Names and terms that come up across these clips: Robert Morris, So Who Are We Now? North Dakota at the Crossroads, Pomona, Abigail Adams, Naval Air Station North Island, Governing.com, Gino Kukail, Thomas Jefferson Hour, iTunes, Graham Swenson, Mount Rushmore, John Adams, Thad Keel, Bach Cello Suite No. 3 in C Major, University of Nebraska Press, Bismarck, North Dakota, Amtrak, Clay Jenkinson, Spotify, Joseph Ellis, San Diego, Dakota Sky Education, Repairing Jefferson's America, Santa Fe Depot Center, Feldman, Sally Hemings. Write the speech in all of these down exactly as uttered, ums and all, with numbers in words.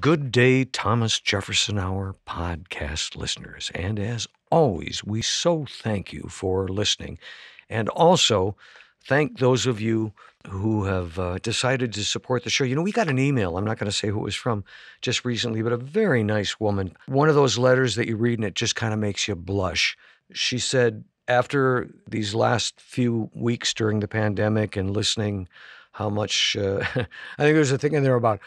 Good day, Thomas Jefferson Hour podcast listeners. And as always, we so thank you for listening. And also, thank those of you who have uh, decided to support the show. You know, we got an email, I'm not going to say who it was from, just recently, but a very nice woman. One of those letters that you read and it just kind of makes you blush. She said, after these last few weeks during the pandemic and listening how much, uh, I think there was a thing in there about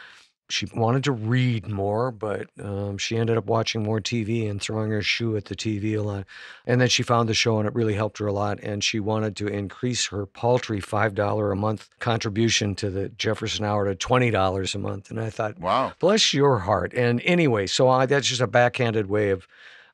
she wanted to read more, but um, she ended up watching more T V and throwing her shoe at the T V a lot. And then she found the show and it really helped her a lot. And she wanted to increase her paltry five dollars a month contribution to the Jefferson Hour to twenty dollars a month. And I thought, wow, bless your heart. And anyway, so I, that's just a backhanded way of,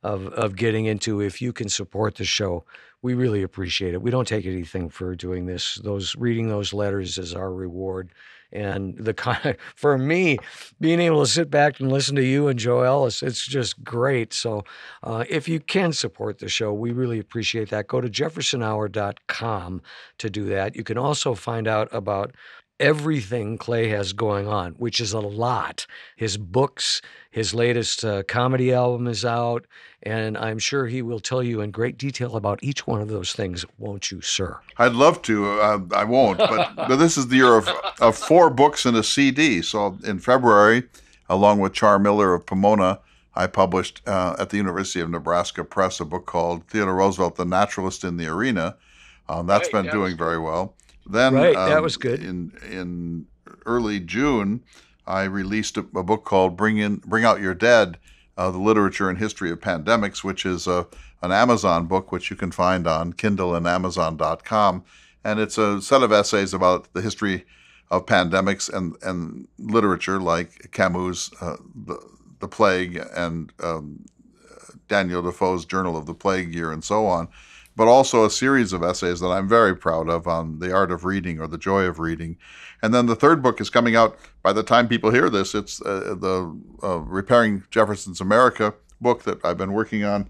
of, of getting into if you can support the show. We really appreciate it. We don't take anything for doing this. Those reading those letters is our reward. And the kind of, for me, being able to sit back and listen to you and Joe Ellis, it's just great. So uh, if you can support the show, we really appreciate that. Go to jefferson hour dot com to do that. You can also find out about everything Clay has going on, which is a lot. His books, his latest uh, comedy album is out, and I'm sure he will tell you in great detail about each one of those things, won't you, sir? I'd love to. Uh, I won't, but, but this is the year of, of four books and a C D. So in February, along with Char Miller of Pomona, I published uh, at the University of Nebraska Press a book called Theodore Roosevelt, The Naturalist in the Arena. Um, that's right, been that doing was- very well. Then right, um, that was good. In in early June, I released a, a book called Bring In, Bring Out Your Dead, uh, the literature and history of pandemics, which is a, an Amazon book which you can find on Kindle and amazon dot com. And it's a set of essays about the history of pandemics and, and literature like Camus' uh, the, the Plague and um, Daniel Defoe's Journal of the Plague Year and so on, but also a series of essays that I'm very proud of on the art of reading or the joy of reading. And then the third book is coming out by the time people hear this. It's uh, the uh, Repairing Jefferson's America book that I've been working on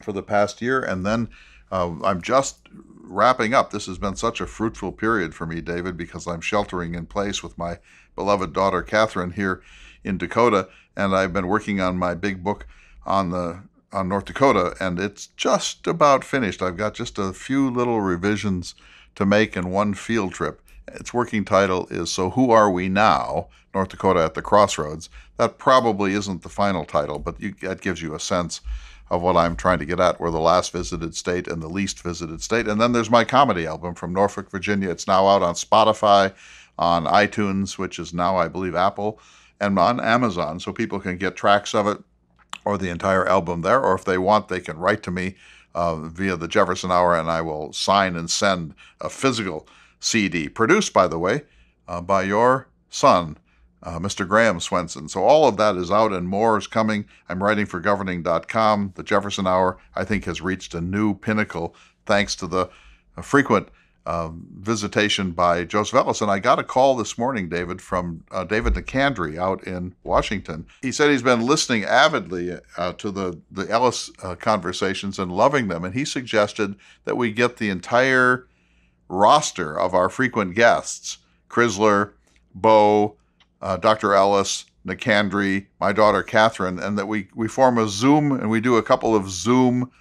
for the past year. And then uh, I'm just wrapping up. This has been such a fruitful period for me, David, because I'm sheltering in place with my beloved daughter, Catherine, here in Dakota. And I've been working on my big book on the on North Dakota, and it's just about finished. I've got just a few little revisions to make in one field trip. Its working title is So Who Are We Now? North Dakota at the Crossroads. That probably isn't the final title, but you, that gives you a sense of what I'm trying to get at. We're the last visited state and the least visited state. And then there's my comedy album from Norfolk, Virginia. It's now out on Spotify, on iTunes, which is now, I believe, Apple, and on Amazon, so people can get tracks of it or the entire album there, or if they want, they can write to me uh, via the Jefferson Hour, and I will sign and send a physical C D, produced, by the way, uh, by your son, uh, Mister Graham Swenson. So all of that is out, and more is coming. I'm writing for governing dot com. The Jefferson Hour, I think, has reached a new pinnacle thanks to the frequent uh, visitation by Joseph Ellis. And I got a call this morning, David, from uh, David Nicandri out in Washington. He said he's been listening avidly uh, to the, the Ellis uh, conversations and loving them. And he suggested that we get the entire roster of our frequent guests, Chrysler, Bo, uh, Doctor Ellis, Nicandri, my daughter, Catherine, and that we, we form a Zoom and we do a couple of Zoom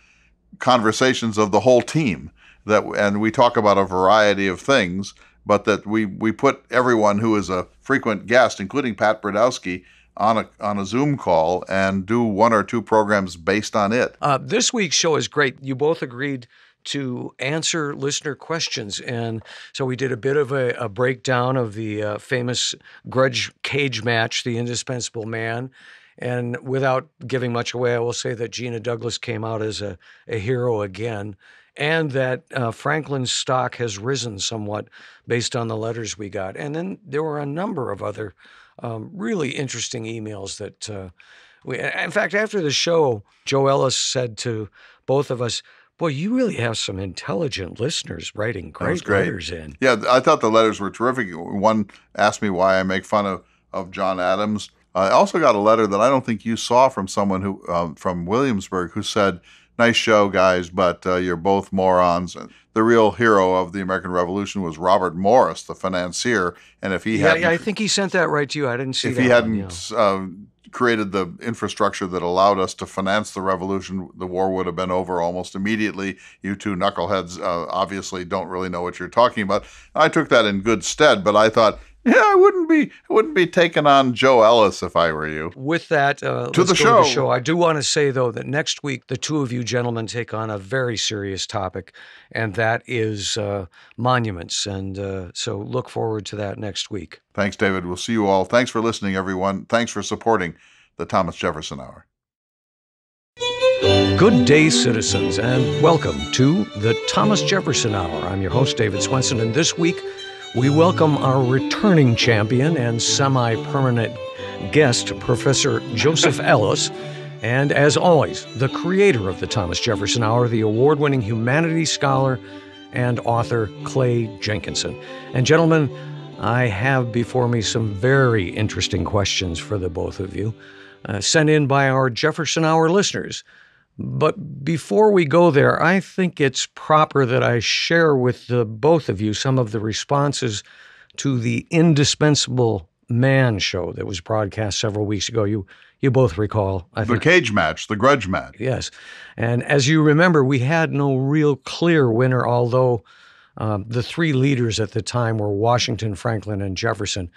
conversations of the whole team. That and we talk about a variety of things, but that we, we put everyone who is a frequent guest, including Pat Brodowski, on a on a Zoom call and do one or two programs based on it. Uh, this week's show is great. You both agreed to answer listener questions. And so we did a bit of a, a breakdown of the uh, famous grudge cage match, The Indispensable Man. And without giving much away, I will say that Gina Douglas came out as a, a hero again, and that uh, Franklin's stock has risen somewhat based on the letters we got. And then there were a number of other um, really interesting emails that uh, we, in fact, after the show, Joe Ellis said to both of us, boy, you really have some intelligent listeners writing great, great letters in. Yeah, I thought the letters were terrific. One asked me why I make fun of, of John Adams. I also got a letter that I don't think you saw from someone who um, from Williamsburg who said, nice show, guys, but uh, you're both morons. The real hero of the American Revolution was Robert Morris, the financier. And if he yeah, hadn't, yeah, I think he sent that right to you. I didn't see if that. If he hadn't one, yeah. uh, created the infrastructure that allowed us to finance the revolution, the war would have been over almost immediately. You two knuckleheads uh, obviously don't really know what you're talking about. I took that in good stead, but I thought, yeah, I wouldn't be I wouldn't be taking on Joe Ellis if I were you. With that, uh, to, let's the, go show. to the show. I do want to say, though, that next week, the two of you gentlemen take on a very serious topic, and that is uh, monuments. And uh, so look forward to that next week. Thanks, David. We'll see you all. Thanks for listening, everyone. Thanks for supporting the Thomas Jefferson Hour. Good day, citizens, and welcome to the Thomas Jefferson Hour. I'm your host, David Swenson, and this week, we welcome our returning champion and semi-permanent guest, Professor Joseph Ellis, and as always, the creator of the Thomas Jefferson Hour, the award-winning humanities scholar and author Clay Jenkinson. And gentlemen, I have before me some very interesting questions for the both of you, uh, sent in by our Jefferson Hour listeners. But before we go there, I think it's proper that I share with the both of you some of the responses to the Indispensable Man show that was broadcast several weeks ago. You you both recall. I think. The cage match, the grudge match. Yes. And as you remember, we had no real clear winner, although um, the three leaders at the time were Washington, Franklin, and Jefferson.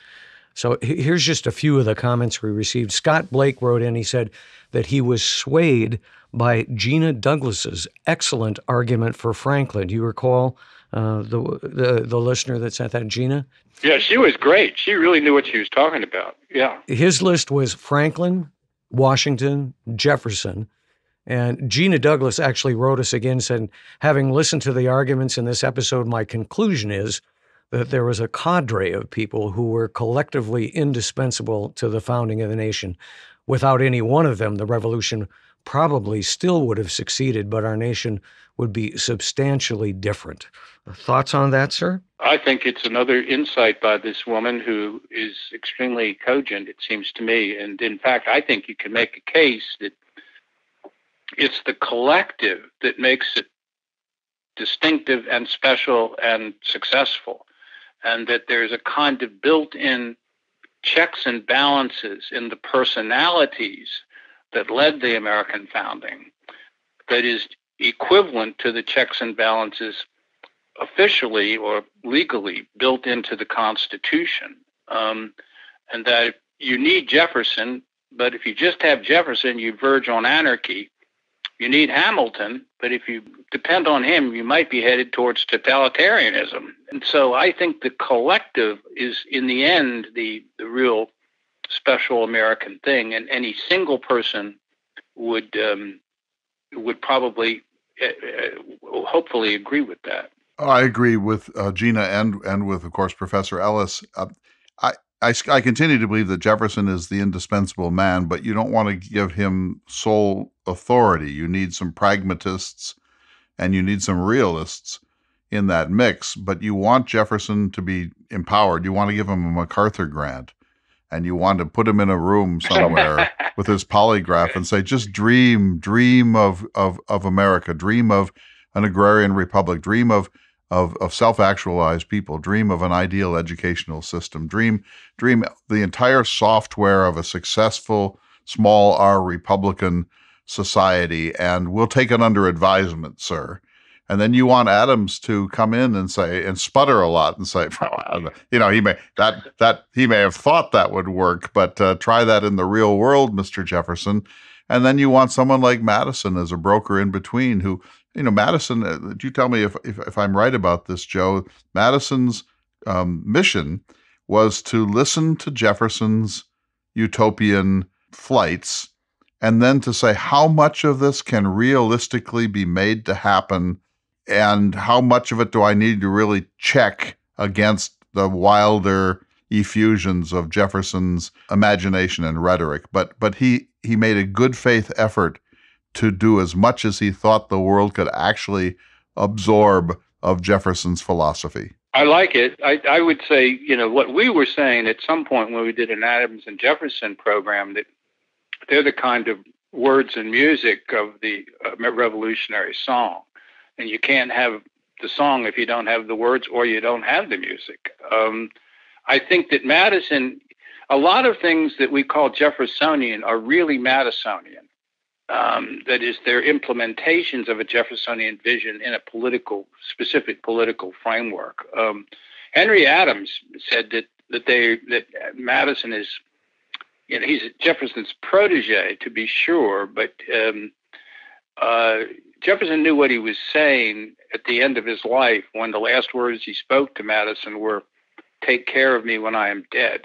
So here's just a few of the comments we received. Scott Blake wrote in, he said that he was swayed by Gina Douglas's excellent argument for Franklin. Do you recall uh, the, the the listener that sent that, Gina? Yeah, she was great. She really knew what she was talking about. Yeah. His list was Franklin, Washington, Jefferson, and Gina Douglas actually wrote us again, said, having listened to the arguments in this episode, my conclusion is that there was a cadre of people who were collectively indispensable to the founding of the nation. Without any one of them, the revolution probably still would have succeeded, but our nation would be substantially different. Thoughts on that, sir? I think it's another insight by this woman who is extremely cogent, it seems to me. And in fact, I think you can make a case that it's the collective that makes it distinctive and special and successful, and that there's a kind of built-in checks and balances in the personalities that led the American founding that is equivalent to the checks and balances officially or legally built into the Constitution. Um, and that you need Jefferson, but if you just have Jefferson, you verge on anarchy. You need Hamilton, but if you depend on him, you might be headed towards totalitarianism. And so I think the collective is, in the end, the, the real special American thing, and any single person would um, would probably, uh, hopefully, agree with that. I agree with uh, Gina and and with, of course, Professor Ellis. Uh, I, I I continue to believe that Jefferson is the indispensable man, but you don't want to give him sole authority. You need some pragmatists, and you need some realists in that mix. But you want Jefferson to be empowered. You want to give him a MacArthur grant. And you want to put him in a room somewhere with his polygraph and say, just dream, dream of, of, of America, dream of an agrarian republic, dream of, of, of self-actualized people, dream of an ideal educational system, dream, dream the entire software of a successful small R Republican society, and we'll take it under advisement, sir. And then you want Adams to come in and say and sputter a lot and say, you know, he may that that he may have thought that would work, but uh, try that in the real world, Mister Jefferson. And then you want someone like Madison as a broker in between, who, you know, Madison. Uh, you tell me if, if if I'm right about this, Joe. Madison's um, mission was to listen to Jefferson's utopian flights, and then to say how much of this can realistically be made to happen. And how much of it do I need to really check against the wilder effusions of Jefferson's imagination and rhetoric? But but he, he made a good faith effort to do as much as he thought the world could actually absorb of Jefferson's philosophy. I like it. I, I would say, you know, what we were saying at some point when we did an Adams and Jefferson program, that they're the kind of words and music of the uh, revolutionary song. And you can't have the song if you don't have the words or you don't have the music. Um, I think that Madison, a lot of things that we call Jeffersonian are really Madisonian. Um, that is, they're implementations of a Jeffersonian vision in a political, specific political framework. Um, Henry Adams said that that they that Madison is, you know, he's Jefferson's protege to be sure, but um, uh, Jefferson knew what he was saying at the end of his life when the last words he spoke to Madison were, "Take care of me when I am dead,"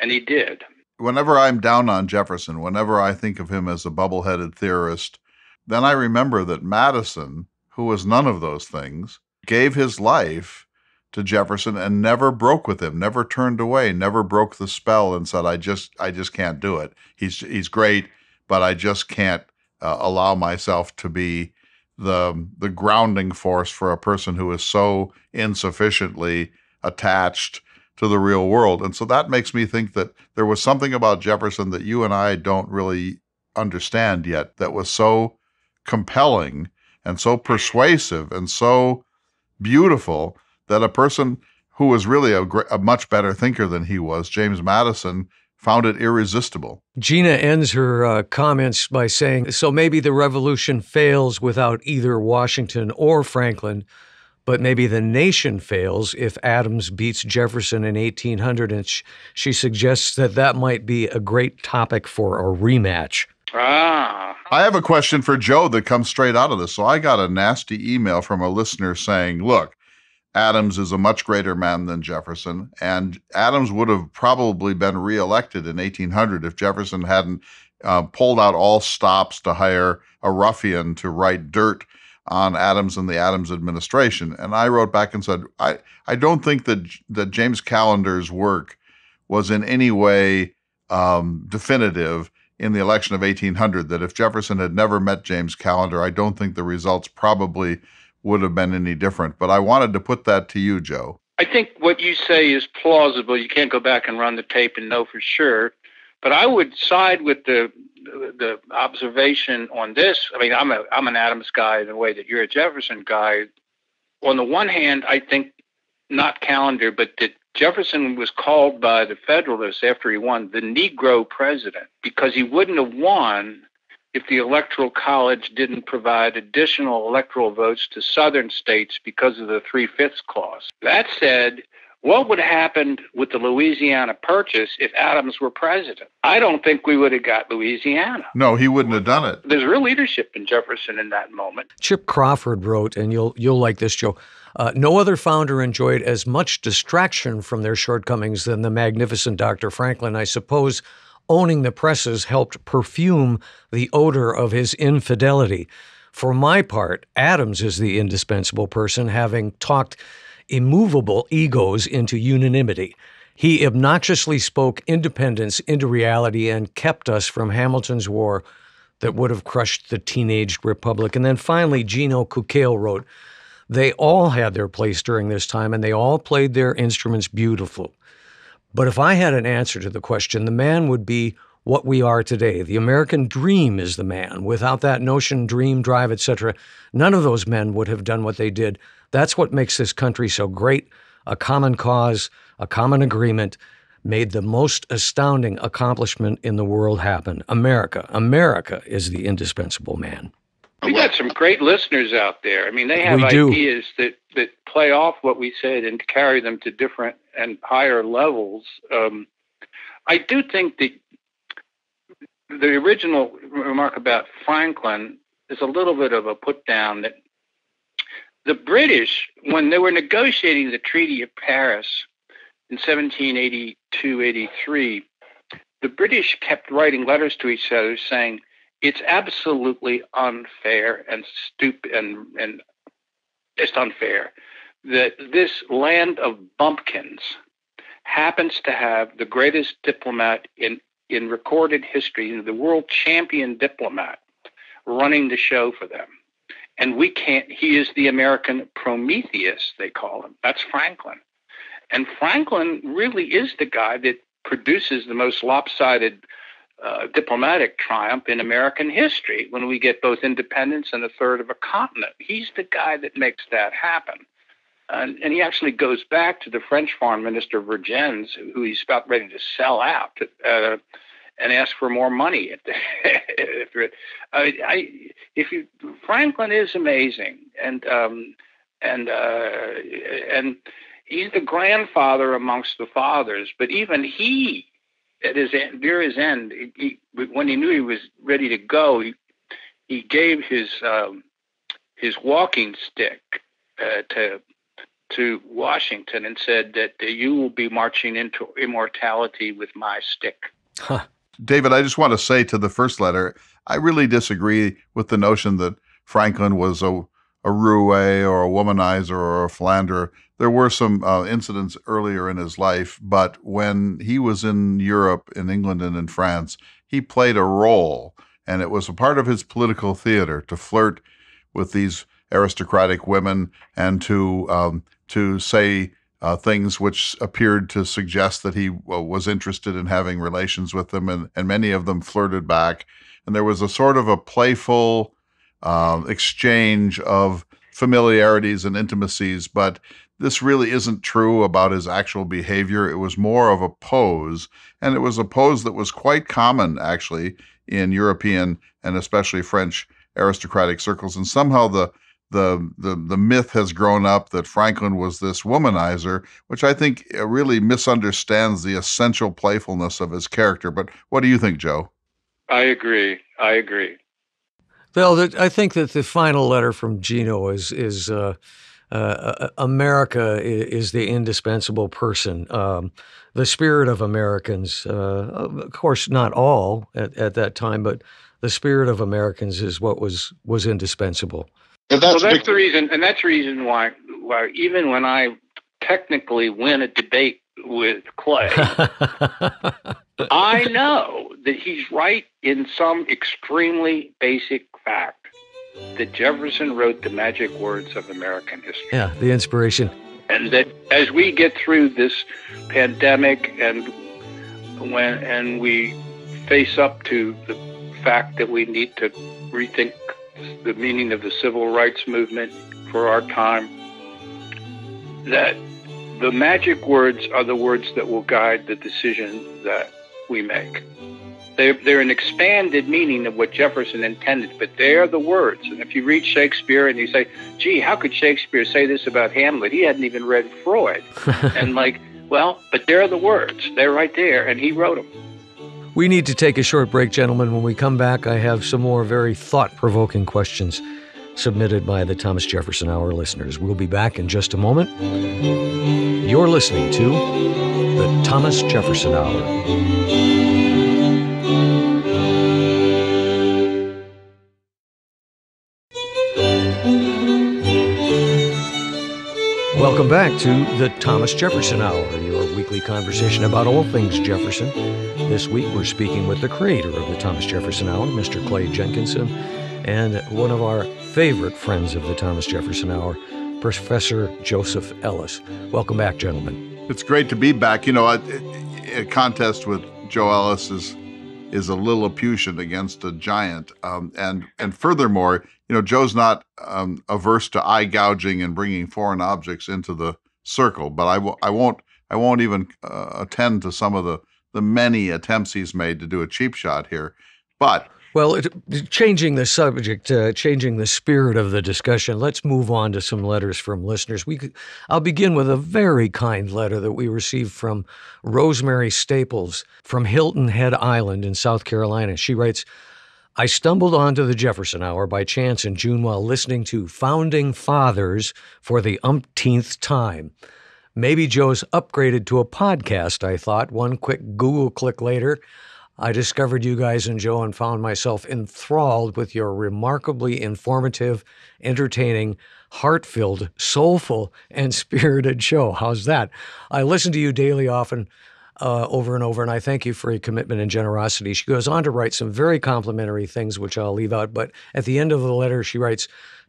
and he did. Whenever I'm down on Jefferson, whenever I think of him as a bubble-headed theorist, then I remember that Madison, who was none of those things, gave his life to Jefferson and never broke with him, never turned away, never broke the spell and said, I just I just can't do it. He's, he's great, but I just can't uh, allow myself to be the, the grounding force for a person who is so insufficiently attached to the real world. And so that makes me think that there was something about Jefferson that you and I don't really understand yet that was so compelling and so persuasive and so beautiful that a person who was really a, a much better thinker than he was, James Madison, found it irresistible. Gina ends her uh, comments by saying, so maybe the revolution fails without either Washington or Franklin, but maybe the nation fails if Adams beats Jefferson in eighteen hundred, and sh she suggests that that might be a great topic for a rematch. Ah. I have a question for Joe that comes straight out of this. So I got a nasty email from a listener saying, look, Adams is a much greater man than Jefferson, and Adams would have probably been reelected in eighteen hundred if Jefferson hadn't uh, pulled out all stops to hire a ruffian to write dirt on Adams and the Adams administration. And I wrote back and said, I, I don't think that, that James Callender's work was in any way um, definitive in the election of eighteen hundred, that if Jefferson had never met James Callender, I don't think the results probably would have been any different. But I wanted to put that to you, Joe. I think what you say is plausible. You can't go back and run the tape and know for sure. But I would side with the the observation on this. I mean, I'm a I'm an Adams guy in the way that you're a Jefferson guy. On the one hand, I think not Callender, but that Jefferson was called by the Federalists after he won the Negro president, because he wouldn't have won if the Electoral College didn't provide additional electoral votes to Southern states because of the three-fifths clause. That said, what would have happened with the Louisiana Purchase if Adams were president? I don't think we would have got Louisiana. No, he wouldn't have done it. There's real leadership in Jefferson in that moment. Chip Crawford wrote, and you'll you'll like this, Joe, uh, no other founder enjoyed as much distraction from their shortcomings than the magnificent Doctor Franklin. I suppose owning the presses helped perfume the odor of his infidelity. For my part, Adams is the indispensable person, having talked immovable egos into unanimity. He obnoxiously spoke independence into reality and kept us from Hamilton's war that would have crushed the teenaged republic. And then finally, Gino Kukail wrote, they all had their place during this time and they all played their instruments beautifully. But if I had an answer to the question, the man would be what we are today. The American dream is the man. Without that notion, dream, drive, et cetera, none of those men would have done what they did. That's what makes this country so great. A common cause, a common agreement, made the most astounding accomplishment in the world happen. America, America is the indispensable man. We got some great listeners out there. I mean, they have ideas that, that play off what we said and carry them to different and higher levels. Um, I do think that the original remark about Franklin is a little bit of a put down that the British, when they were negotiating the Treaty of Paris in seventeen eighty-two eighty-three, the British kept writing letters to each other saying, it's absolutely unfair and stupid and, and just unfair that this land of bumpkins happens to have the greatest diplomat in in recorded history, the world champion diplomat, running the show for them. And we can't, he is the American Prometheus, they call him. That's Franklin. And Franklin really is the guy that produces the most lopsided uh, diplomatic triumph in American history when we get both independence and a third of a continent. He's the guy that makes that happen. And, and he actually goes back to the French foreign minister, Vergennes, who he's about ready to sell out uh, and ask for more money. If the, if, I, I, if you, Franklin is amazing. And, um, and, uh, and he's the grandfather amongst the fathers, but even he, at his end, near his end, he, when he knew he was ready to go, he, he gave his, um, his walking stick uh, to, to Washington and said that uh, you will be marching into immortality with my stick. Huh. David, I just want to say to the first letter, I really disagree with the notion that Franklin was a, a roue or a womanizer or a philanderer. There were some uh, incidents earlier in his life, but when he was in Europe, in England and in France, he played a role, and it was a part of his political theater to flirt with these aristocratic women and to um, to say uh, things which appeared to suggest that he uh, was interested in having relations with them, and, and many of them flirted back. And there was a sort of a playful uh, exchange of familiarities and intimacies, but this really isn't true about his actual behavior. It was more of a pose, and it was a pose that was quite common, actually, in European and especially French aristocratic circles. And somehow the The, the the myth has grown up that Franklin was this womanizer, which I think really misunderstands the essential playfulness of his character. But what do you think, Joe? I agree. I agree. Well, I think that the final letter from Gino is is uh, uh, America is the indispensable person, um, the spirit of Americans. Uh, of course, not all at, at that time, but the spirit of Americans is what was was indispensable. So that's, well, that's the reason, and that's the reason why, why even when I technically win a debate with Clay, I know that he's right in some extremely basic fact, that Jefferson wrote the magic words of American history. Yeah, the inspiration. And that as we get through this pandemic and when and we face up to the fact that we need to rethink the meaning of the civil rights movement for our time, that the magic words are the words that will guide the decision that we make. They're, they're an expanded meaning of what Jefferson intended, but they're the words. And if you read Shakespeare and you say, gee, how could Shakespeare say this about Hamlet? He hadn't even read Freud. And like, well, but they're the words. They're right there, and he wrote them. We need to take a short break, gentlemen. When we come back, I have some more very thought-provoking questions submitted by the Thomas Jefferson Hour listeners. We'll be back in just a moment. You're listening to the Thomas Jefferson Hour. Welcome back to the Thomas Jefferson Hour, your weekly conversation about all things Jefferson. This week, we're speaking with the creator of the Thomas Jefferson Hour, Mister Clay Jenkinson, and one of our favorite friends of the Thomas Jefferson Hour, Professor Joseph Ellis. Welcome back, gentlemen. It's great to be back. You know, a, a contest with Joe Ellis is, is a Lilliputian against a giant. Um, and, and furthermore, you know, Joe's not um, averse to eye gouging and bringing foreign objects into the circle, but I, w- I, won't, I won't even uh, attend to some of the the many attempts he's made to do a cheap shot here, but... Well, it, changing the subject, uh, changing the spirit of the discussion, let's move on to some letters from listeners. We could, I'll begin with a very kind letter that we received from Rosemary Staples from Hilton Head Island in South Carolina. She writes, I stumbled onto the Jefferson Hour by chance in June while listening to Founding Fathers for the umpteenth time. Maybe Joe's upgraded to a podcast, I thought. One quick Google click later, I discovered you guys and Joe and found myself enthralled with your remarkably informative, entertaining, heart-filled, soulful, and spirited show. How's that? I listen to you daily, often, uh, over and over, and I thank you for your commitment and generosity. She goes on to write some very complimentary things, which I'll leave out, but at the end of the letter, she writes,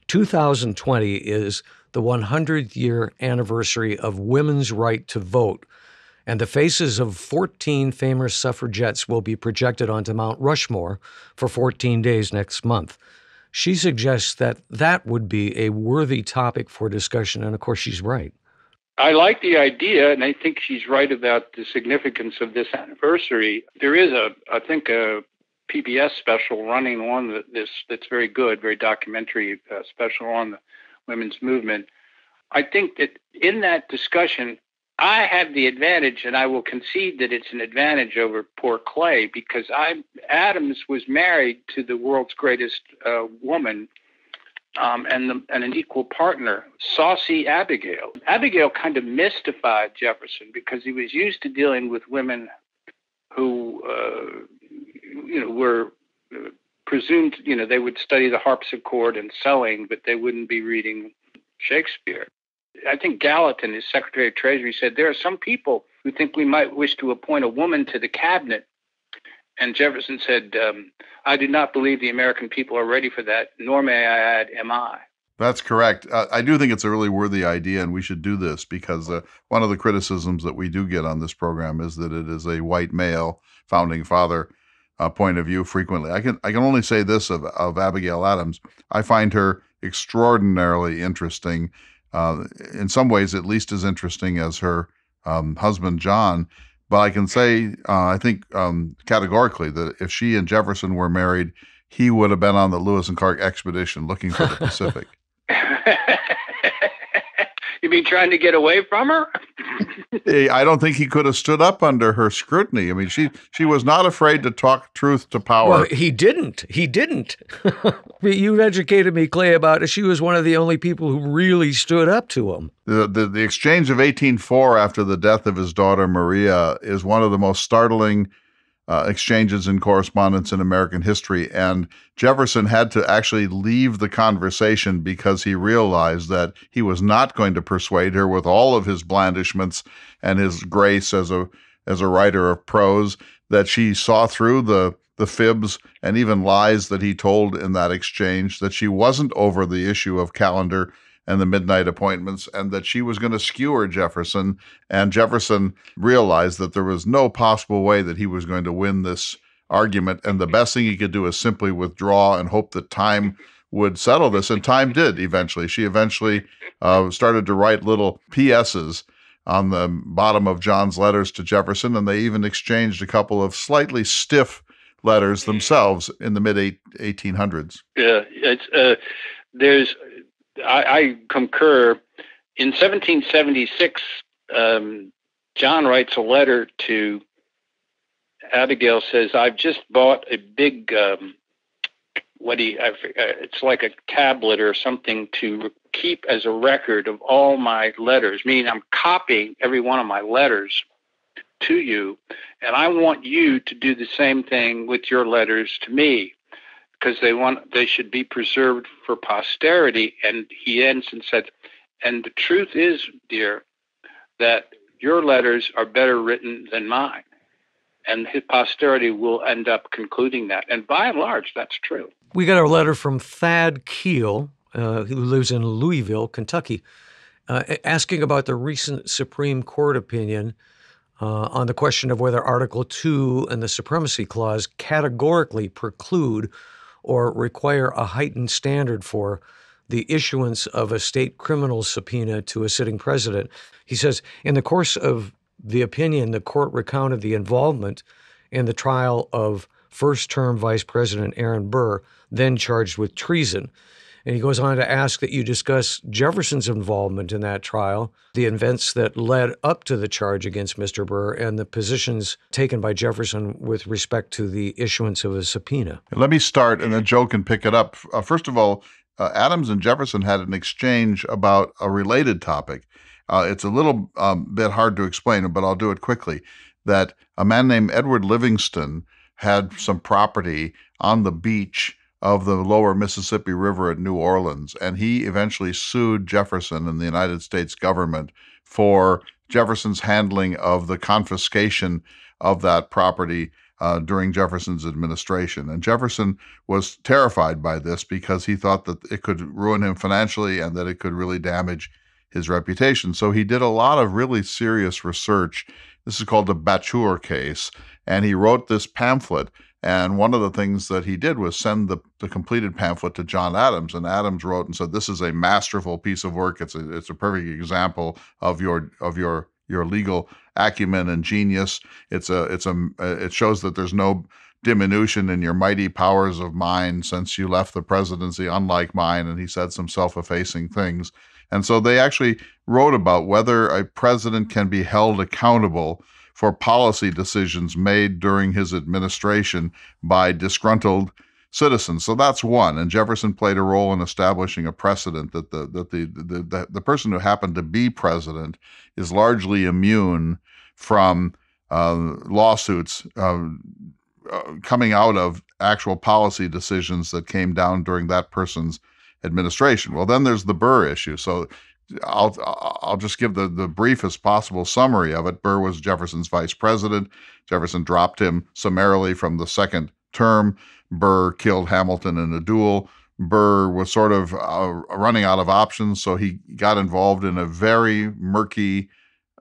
two thousand twenty is the one hundredth year anniversary of women's right to vote, and the faces of fourteen famous suffragettes will be projected onto Mount Rushmore for fourteen days next month. she suggests that that would be a worthy topic for discussion, and of course she's right. I like the idea, and I think she's right about the significance of this anniversary. There is, a, I think, a P B S special running on the, this that's very good, very documentary uh, special on the women's movement. I think that in that discussion, I have the advantage, and I will concede that it's an advantage over poor Clay, because I, Adams was married to the world's greatest uh, woman, Um, and, the, and an equal partner, saucy Abigail. Abigail kind of mystified Jefferson because he was used to dealing with women who, uh, you know, were presumed, you know, they would study the harpsichord and sewing, but they wouldn't be reading Shakespeare. I think Gallatin, his Secretary of Treasury, said there are some people who think we might wish to appoint a woman to the cabinet. And Jefferson said, um, I do not believe the American people are ready for that, nor may I add, am I. That's correct. Uh, I do think it's a really worthy idea, and we should do this, because uh, one of the criticisms that we do get on this program is that it is a white male founding father uh, point of view frequently. I can I can only say this of, of Abigail Adams. I find her extraordinarily interesting, uh, in some ways at least as interesting as her um, husband, John. But I can say, uh, I think um, categorically, that if she and Jefferson were married, he would have been on the Lewis and Clark expedition looking for the Pacific. You mean trying to get away from her? I don't think he could have stood up under her scrutiny. I mean, she she was not afraid to talk truth to power. Well, he didn't. He didn't. You educated me, Clay, about it. She was one of the only people who really stood up to him. The, the, the exchange of eighteen oh four after the death of his daughter Maria is one of the most startling uh, exchanges in correspondence in American history. And Jefferson had to actually leave the conversation because he realized that he was not going to persuade her with all of his blandishments and his grace as a as a writer of prose, that she saw through the the fibs and even lies that he told in that exchange, that she wasn't over the issue of Callender and the midnight appointments, and that she was going to skewer Jefferson. And Jefferson realized that there was no possible way that he was going to win this argument, and the best thing he could do is simply withdraw and hope that time would settle this. And time did eventually. She eventually uh, started to write little P S's on the bottom of John's letters to Jefferson, and they even exchanged a couple of slightly stiff letters themselves in the mid eighteen hundreds. Yeah, it's uh, there's... I, I concur. In seventeen seventy-six, um, John writes a letter to Abigail, says, I've just bought a big, um, what he, I, it's like a tablet or something to keep as a record of all my letters, meaning I'm copying every one of my letters to you, and I want you to do the same thing with your letters to me, because they want they should be preserved for posterity. And he ends and said, and the truth is, dear, that your letters are better written than mine. And his posterity will end up concluding that. And by and large, that's true. We got a letter from Thad Keel, uh, who lives in Louisville, Kentucky, uh, asking about the recent Supreme Court opinion Uh, on the question of whether Article two and the Supremacy Clause categorically preclude or require a heightened standard for the issuance of a state criminal subpoena to a sitting president. He says, in the course of the opinion, the court recounted the involvement in the trial of first-term Vice President Aaron Burr, then charged with treason. And he goes on to ask that you discuss Jefferson's involvement in that trial, the events that led up to the charge against Mister Burr, and the positions taken by Jefferson with respect to the issuance of a subpoena. Let me start, and then Joe can pick it up. Uh, first of all, uh, Adams and Jefferson had an exchange about a related topic. Uh, it's a little um, bit hard to explain, but I'll do it quickly, that a man named Edward Livingston had some property on the beach of the lower Mississippi River at New Orleans, and he eventually sued Jefferson and the United States government for Jefferson's handling of the confiscation of that property uh, during Jefferson's administration. And Jefferson was terrified by this because he thought that it could ruin him financially and that it could really damage his reputation. So he did a lot of really serious research. This is called the Bachur case, and he wrote this pamphlet And one of the things that he did was send the, the completed pamphlet to John Adams, and Adams wrote and said, "This is a masterful piece of work. It's a, it's a perfect example of your of your your legal acumen and genius. It's a it's a it shows that there's no diminution in your mighty powers of mind since you left the presidency, unlike mine." And he said some self-effacing things. And so they actually wrote about whether a president can be held accountable for policy decisions made during his administration by disgruntled citizens. So that's one. And Jefferson played a role in establishing a precedent that the that the the, the, the person who happened to be president is largely immune from uh, lawsuits uh, uh, coming out of actual policy decisions that came down during that person's administration. Well, then there's the Burr issue. So I'll I'll just give the, the briefest possible summary of it. Burr was Jefferson's vice president. Jefferson dropped him summarily from the second term. Burr killed Hamilton in a duel. Burr was sort of uh, running out of options, so he got involved in a very murky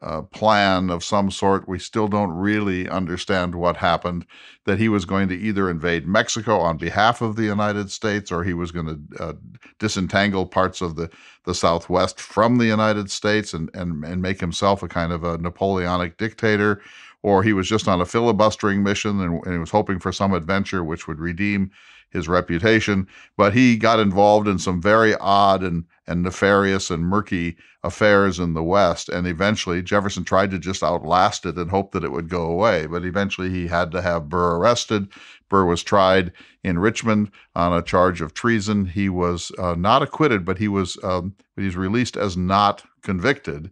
uh, plan of some sort. We still don't really understand what happened, that he was going to either invade Mexico on behalf of the United States, or he was going to uh, disentangle parts of the, the Southwest from the United States and, and, and make himself a kind of a Napoleonic dictator, or he was just on a filibustering mission and, and he was hoping for some adventure which would redeem his reputation. But he got involved in some very odd and, and nefarious and murky affairs in the West, and eventually Jefferson tried to just outlast it and hope that it would go away. But eventually he had to have Burr arrested. Burr was tried in Richmond on a charge of treason. He was uh, not acquitted, but he was um, he was released as not convicted.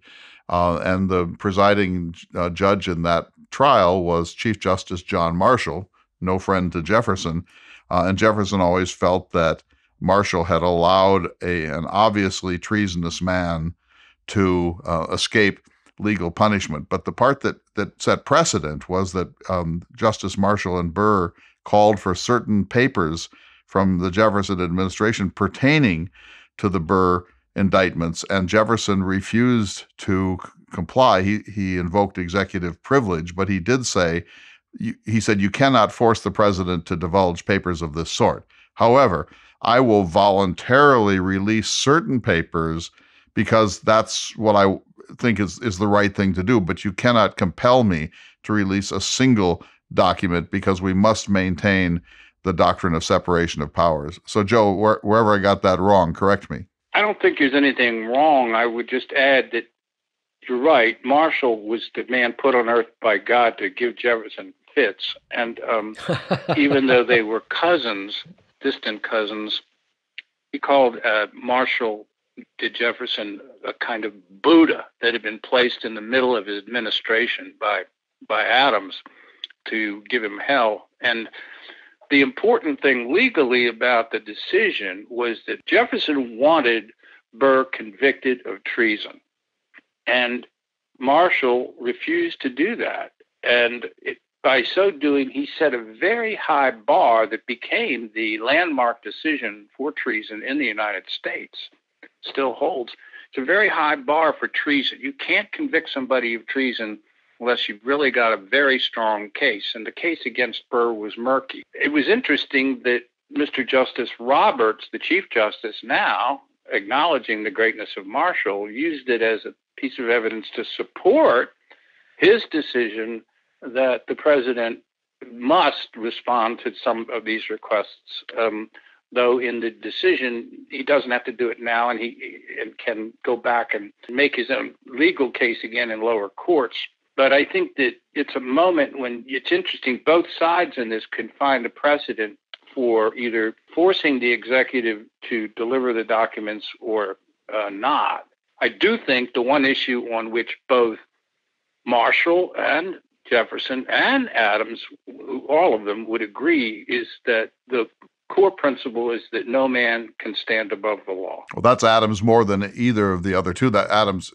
Uh, and the presiding uh, judge in that trial was Chief Justice John Marshall, no friend to Jefferson. Uh, and Jefferson always felt that Marshall had allowed a, an obviously treasonous man to uh, escape legal punishment. But the part that, that set precedent was that um, Justice Marshall and Burr called for certain papers from the Jefferson administration pertaining to the Burr indictments, and Jefferson refused to comply. He he invoked executive privilege, but he did say, he said, "You cannot force the president to divulge papers of this sort. However, I will voluntarily release certain papers because that's what I think is, is the right thing to do, but you cannot compel me to release a single document because we must maintain the doctrine of separation of powers." So, Joe, where, wherever I got that wrong, correct me. I don't think there's anything wrong. I would just add that you're right. Marshall was the man put on earth by God to give Jefferson fits. And um, even though they were cousins, distant cousins, he called uh, Marshall to Jefferson a kind of Buddha that had been placed in the middle of his administration by, by Adams to give him hell. And the important thing legally about the decision was that Jefferson wanted Burr convicted of treason, and Marshall refused to do that. And it, by so doing, he set a very high bar that became the landmark decision for treason in the United States, still holds. It's a very high bar for treason. You can't convict somebody of treason unless you've really got a very strong case. And the case against Burr was murky. It was interesting that Mister Justice Roberts, the Chief Justice now, acknowledging the greatness of Marshall, used it as a piece of evidence to support his decision that the president must respond to some of these requests. Um, though in the decision, he doesn't have to do it now, and he and can go back and make his own legal case again in lower courts. But I think that it's a moment when it's interesting. Both sides in this can find a precedent for either forcing the executive to deliver the documents or uh, not. I do think the one issue on which both Marshall and Jefferson and Adams, all of them, would agree is that the core principle is that no man can stand above the law. Well, that's Adams more than either of the other two. That Adams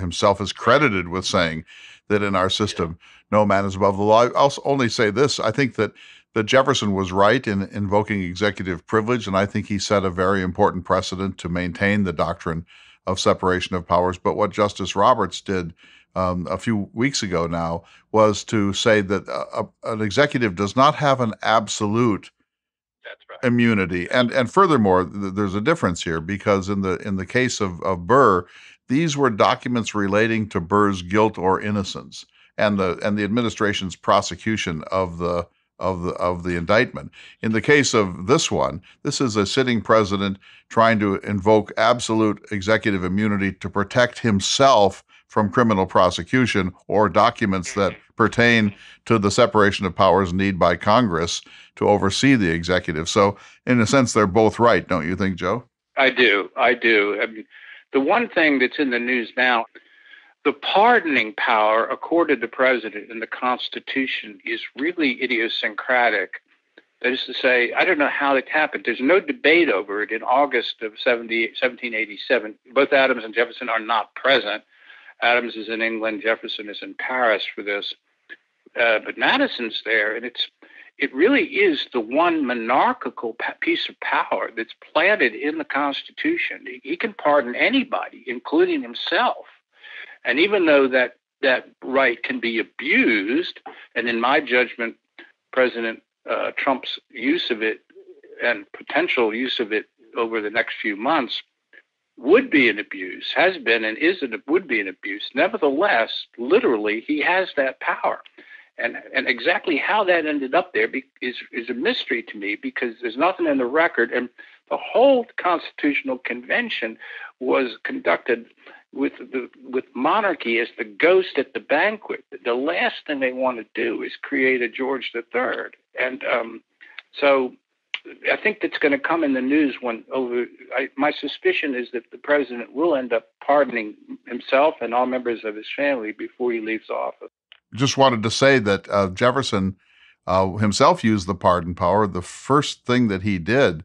himself is credited with saying that in our system, no man is above the law. I'll only say this. I think that, that Jefferson was right in invoking executive privilege, and I think he set a very important precedent to maintain the doctrine of separation of powers. But what Justice Roberts did um, a few weeks ago now was to say that a, a, an executive does not have an absolute That's right. immunity. And and furthermore, th- there's a difference here because in the in the case of, of Burr, these were documents relating to Burr's guilt or innocence and the and the administration's prosecution of the of the of the indictment. In the case of this one, this is a sitting president trying to invoke absolute executive immunity to protect himself from criminal prosecution or documents that pertain to the separation of powers need by Congress to oversee the executive. So in a sense, they're both right, don't you think, Joe? I do. I do. I mean, the one thing that's in the news now, the pardoning power accorded the president in the Constitution is really idiosyncratic. That is to say, I don't know how it happened. There's no debate over it. In August of seventeen eighty-seven, both Adams and Jefferson are not present. Adams is in England. Jefferson is in Paris for this. Uh, but Madison's there, and it's it really is the one monarchical piece of power that's planted in the Constitution. He can pardon anybody, including himself. And even though that, that right can be abused, and in my judgment, President uh, Trump's use of it and potential use of it over the next few months would be an abuse, has been and is an, would be an abuse. Nevertheless, literally, he has that power. And and exactly how that ended up there be, is, is a mystery to me because there's nothing in the record. And the whole Constitutional Convention was conducted with the, with monarchy as the ghost at the banquet. The last thing they want to do is create a George the Third. And um, so I think that's going to come in the news when over. I, my suspicion is that the president will end up pardoning himself and all members of his family before he leaves office. Just wanted to say that uh, Jefferson uh, himself used the pardon power. The first thing that he did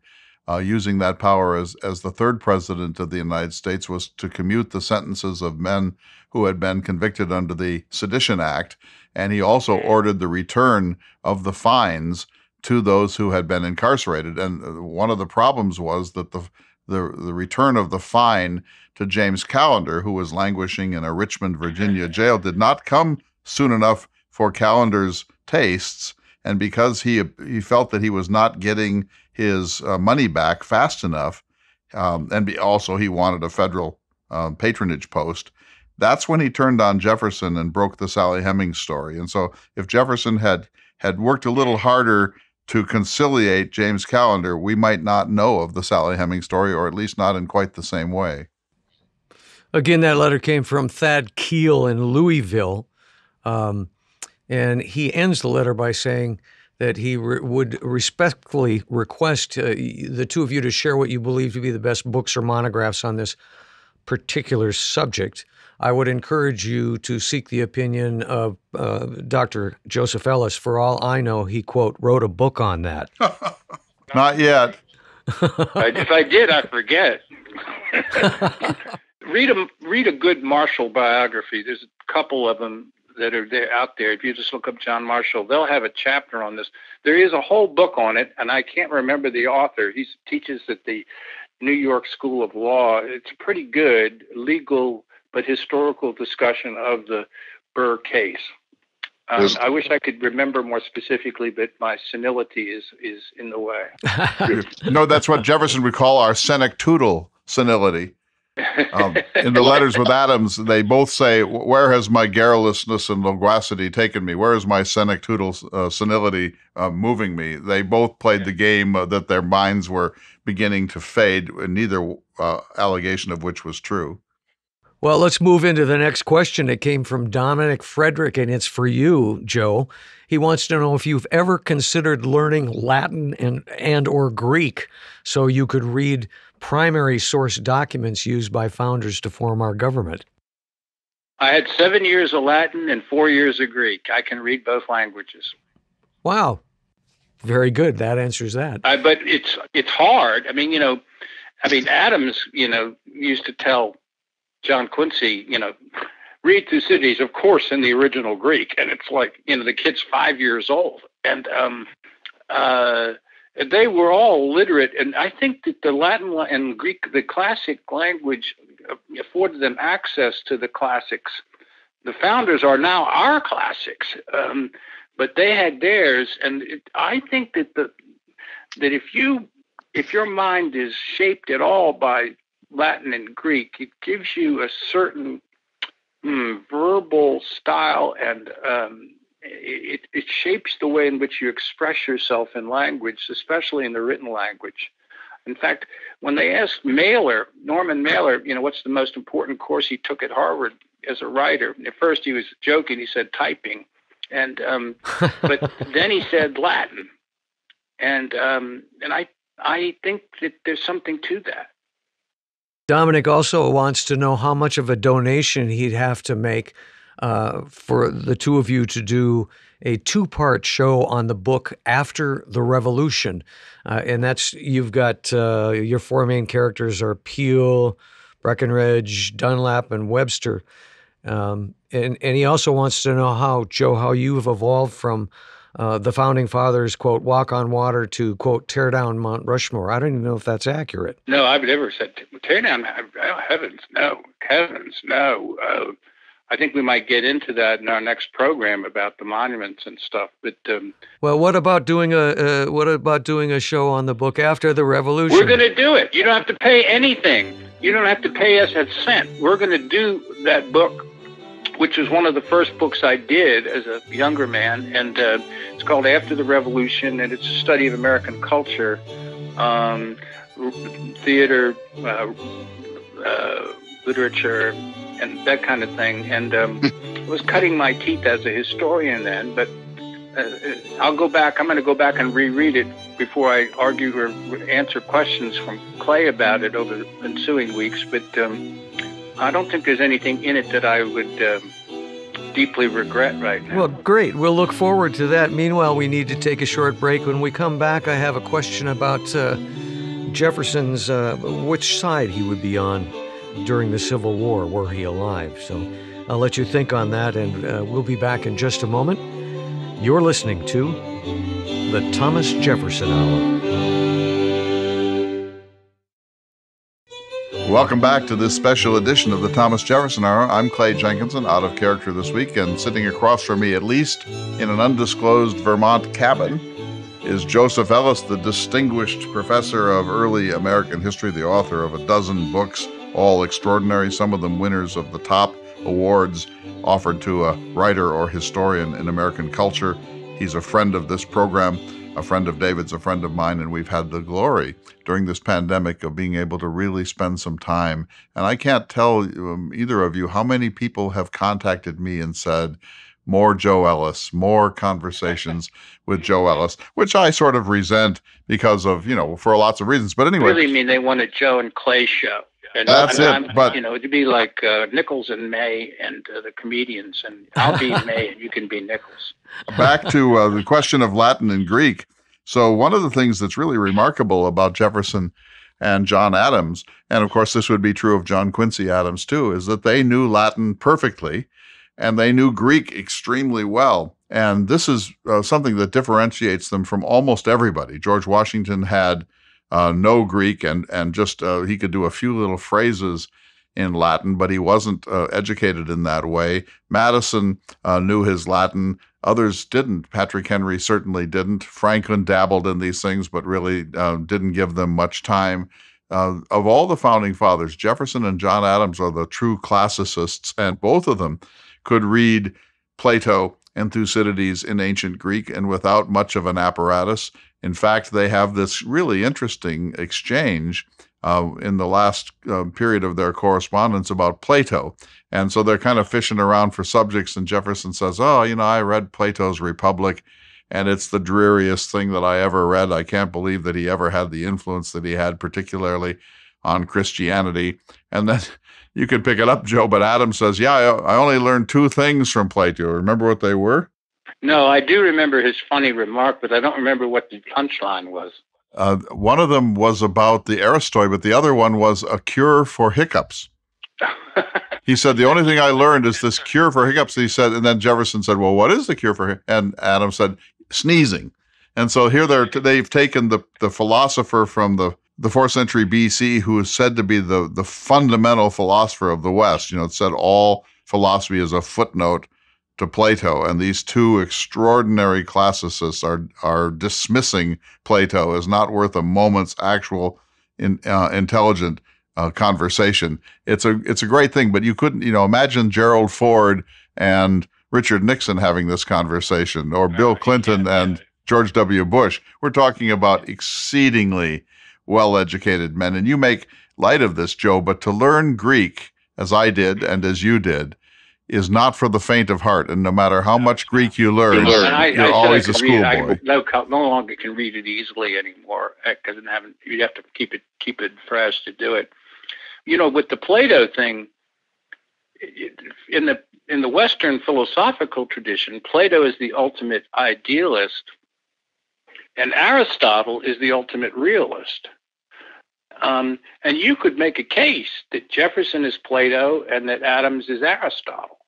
Uh, using that power as as the third president of the United States was to commute the sentences of men who had been convicted under the Sedition Act, and he also ordered the return of the fines to those who had been incarcerated. And one of the problems was that the the, the return of the fine to James Callender, who was languishing in a Richmond, Virginia jail, did not come soon enough for Callender's tastes, and because he he felt that he was not getting his uh, money back fast enough, um, and be, also he wanted a federal um, patronage post. That's when he turned on Jefferson and broke the Sally Hemings story. And so if Jefferson had had worked a little harder to conciliate James Callender, we might not know of the Sally Hemings story, or at least not in quite the same way. Again, that letter came from Thad Keel in Louisville, um, and he ends the letter by saying that he re- would respectfully request uh, the two of you to share what you believe to be the best books or monographs on this particular subject. I would encourage you to seek the opinion of uh, Doctor Joseph Ellis. For all I know, he, quote, wrote a book on that. Not yet. If I did, I forget. read, a, read a good Marshall biography. There's a couple of them that are there out there. If you just look up John Marshall, they'll have a chapter on this. There is a whole book on it, and I can't remember the author. He teaches at the New York School of Law. It's a pretty good legal but historical discussion of the Burr case. Um, I wish I could remember more specifically, but my senility is is in the way. No, that's what Jefferson would call our senectutal senility. um, in the letters with Adams, they both say, where has my garrulousness and loquacity taken me? Where is my senectutal uh, senility uh, moving me? They both played the game uh, that their minds were beginning to fade, neither uh, allegation of which was true. Well, let's move into the next question. It came from Dominic Frederick, and it's for you, Joe. He wants to know if you've ever considered learning Latin and, and or Greek so you could read primary source documents used by founders to form our government. I had seven years of Latin and four years of Greek. I can read both languages. Wow. Very good. That answers that. Uh, but it's it's hard. I mean, you know, I mean, Adams, you know, used to tell John Quincy, you know, read Thucydides, of course, in the original Greek. And it's like, you know, the kid's five years old. And um, uh, they were all literate. And I think that the Latin and Greek, the classic language afforded them access to the classics the founders are now our classics, um, but they had theirs. And it, I think that the that if you if your mind is shaped at all by Latin and Greek, it gives you a certain mm, verbal style, and um, it, it shapes the way in which you express yourself in language, especially in the written language. In fact, when they asked Mailer, Norman Mailer, you know, what's the most important course he took at Harvard as a writer, at first he was joking. He said typing, and um, but then he said Latin, and um, and I I think that there's something to that. Dominic also wants to know how much of a donation he'd have to make uh, for the two of you to do a two-part show on the book After the Revolution. Uh, and that's, you've got uh, your four main characters are Peel, Breckinridge, Dunlap, and Webster. Um, and, and he also wants to know how, Joe, how you've evolved from uh, the Founding Fathers, quote, walk on water to, quote, tear down Mount Rushmore. I don't even know if that's accurate. No, I've never said tear down. Oh, heavens, no. Heavens, no. Uh, I think we might get into that in our next program about the monuments and stuff. But um, well, what about doing a uh, what about doing a show on the book After the Revolution? We're going to do it. You don't have to pay anything. You don't have to pay us a cent. We're going to do that book, which was one of the first books I did as a younger man, and uh, it's called After the Revolution, and it's a study of American culture, um, theater, uh, uh, literature, and that kind of thing. And um, I was cutting my teeth as a historian then, but uh, I'll go back. I'm going to go back and reread it before I argue or answer questions from Clay about it over the ensuing weeks. But um, I don't think there's anything in it that I would um, deeply regret right now. Well, great. We'll look forward to that. Meanwhile, we need to take a short break. When we come back, I have a question about uh, Jefferson's, uh, which side he would be on during the Civil War, were he alive. So I'll let you think on that, and uh, we'll be back in just a moment. You're listening to the Thomas Jefferson Hour. Welcome back to this special edition of the Thomas Jefferson Hour. I'm Clay Jenkinson, out of character this week, and sitting across from me, at least in an undisclosed Vermont cabin, is Joseph Ellis, the distinguished professor of early American history, the author of a dozen books, all extraordinary, some of them winners of the top awards offered to a writer or historian in American culture. He's a friend of this program, a friend of David's, a friend of mine, and we've had the glory during this pandemic of being able to really spend some time. And I can't tell um, either of you how many people have contacted me and said, more Joe Ellis, more conversations with Joe Ellis, which I sort of resent because of, you know, for lots of reasons. But anyway. I really mean they want a Joe and Clay show. And That's I'm, it. I'm, but you know, it'd be like uh, Nichols and May and uh, the comedians, and I'll be May and you can be Nichols. Back to uh, the question of Latin and Greek. So one of the things that's really remarkable about Jefferson and John Adams, and of course this would be true of John Quincy Adams too, is that they knew Latin perfectly, and they knew Greek extremely well. And this is uh, something that differentiates them from almost everybody. George Washington had Uh, no Greek, and and just uh, he could do a few little phrases in Latin, but he wasn't uh, educated in that way. Madison uh, knew his Latin. Others didn't. Patrick Henry certainly didn't. Franklin dabbled in these things, but really uh, didn't give them much time. Uh, of all the Founding Fathers, Jefferson and John Adams are the true classicists, and both of them could read Plato and Thucydides in ancient Greek and without much of an apparatus. In fact, they have this really interesting exchange uh, in the last uh, period of their correspondence about Plato. And so they're kind of fishing around for subjects, and Jefferson says, oh, you know, I read Plato's Republic, and it's the dreariest thing that I ever read. I can't believe that he ever had the influence that he had, particularly on Christianity. And then you can pick it up, Joe, but Adam says, yeah, I only learned two things from Plato. Remember what they were? No, I do remember his funny remark, but I don't remember what the punchline was. Uh, one of them was about the Aristotle, but the other one was a cure for hiccups. He said, the only thing I learned is this cure for hiccups. He said, and then Jefferson said, well, what is the cure for hiccups? And Adam said, sneezing. And so here they're, they've taken the, the philosopher from the, the fourth century B C, who is said to be the, the fundamental philosopher of the West, you know, it said all philosophy is a footnote to Plato, and these two extraordinary classicists are are dismissing Plato as not worth a moment's actual in, uh, intelligent uh, conversation. It's a it's a great thing, but you couldn't you know imagine Gerald Ford and Richard Nixon having this conversation, or Bill Clinton and George W. Bush. We're talking about exceedingly well-educated men, and you make light of this, Joe, but to learn Greek, as I did and as you did, is not for the faint of heart, and no matter how much Greek you learn, you learn. I, you're I always a schoolboy. I no, no longer can read it easily anymore, because you have to keep it keep it fresh to do it. You know, with the Plato thing, in the in the Western philosophical tradition, Plato is the ultimate idealist, and Aristotle is the ultimate realist. Um, and you could make a case that Jefferson is Plato and that Adams is Aristotle.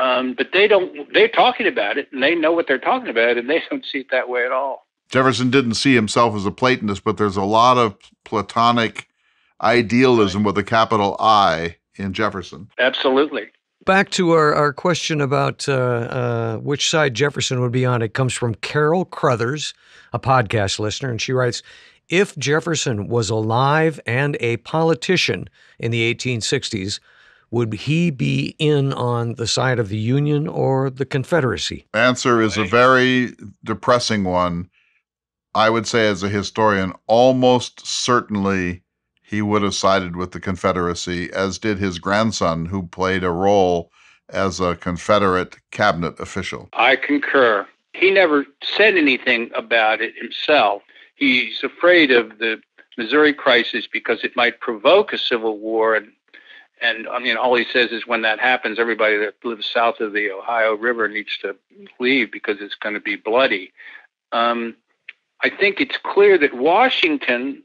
Um, but they don't, they're talking about it and they know what they're talking about and they don't see it that way at all. Jefferson didn't see himself as a Platonist, but there's a lot of Platonic idealism with a capital I in Jefferson. Absolutely. Back to our, our question about uh, uh, which side Jefferson would be on. It comes from Carol Crothers, a podcast listener, and she writes, if Jefferson was alive and a politician in the eighteen sixties, would he be in on the side of the Union or the Confederacy? Answer is a very depressing one. I would say, as a historian, almost certainly he would have sided with the Confederacy, as did his grandson, who played a role as a Confederate cabinet official. I concur. He never said anything about it himself. He's afraid of the Missouri crisis because it might provoke a civil war. And, and I mean, all he says is when that happens, everybody that lives south of the Ohio River needs to leave because it's going to be bloody. Um, I think it's clear that Washington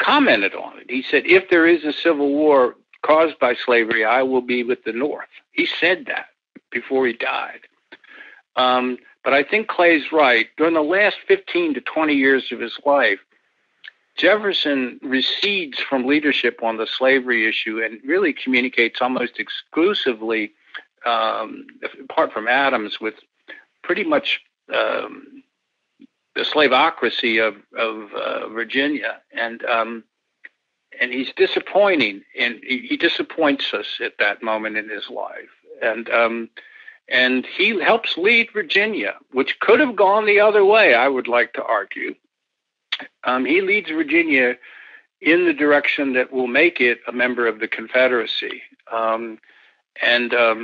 commented on it. He said, if there is a civil war caused by slavery, I will be with the North. He said that before he died. Um, But I think Clay's right. During the last fifteen to twenty years of his life, Jefferson recedes from leadership on the slavery issue and really communicates almost exclusively, um, apart from Adams, with pretty much um, the slaveocracy of, of uh, Virginia. And um, and he's disappointing, and he, he disappoints us at that moment in his life. And um And he helps lead Virginia, which could have gone the other way, I would like to argue. Um, he leads Virginia in the direction that will make it a member of the Confederacy. Um, and um,